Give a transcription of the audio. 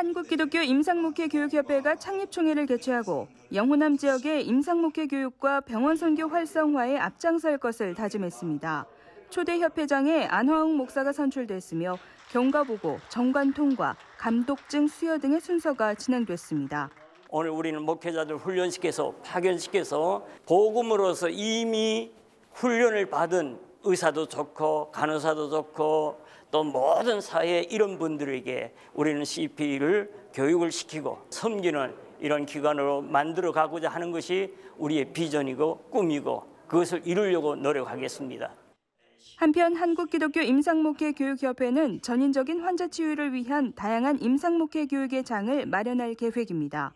한국기독교 임상목회교육협회가 창립총회를 개최하고 영호남 지역의 임상목회 교육과 병원 선교 활성화에 앞장설 것을 다짐했습니다. 초대 협회장에 안화웅 목사가 선출됐으며 경과보고, 정관통과, 감독증 수여 등의 순서가 진행됐습니다. 오늘 우리는 목회자들 훈련시켜서 파견시켜서 복음으로서 이미 훈련을 받은 의사도 좋고 간호사도 좋고 또 모든 사회의 이런 분들에게 우리는 CP를 교육을 시키고 섬기는 이런 기관으로 만들어 가고자 하는 것이 우리의 비전이고 꿈이고 그것을 이루려고 노력하겠습니다. 한편 한국기독교 임상목회교육협회는 전인적인 환자 치유를 위한 다양한 임상목회 교육의 장을 마련할 계획입니다.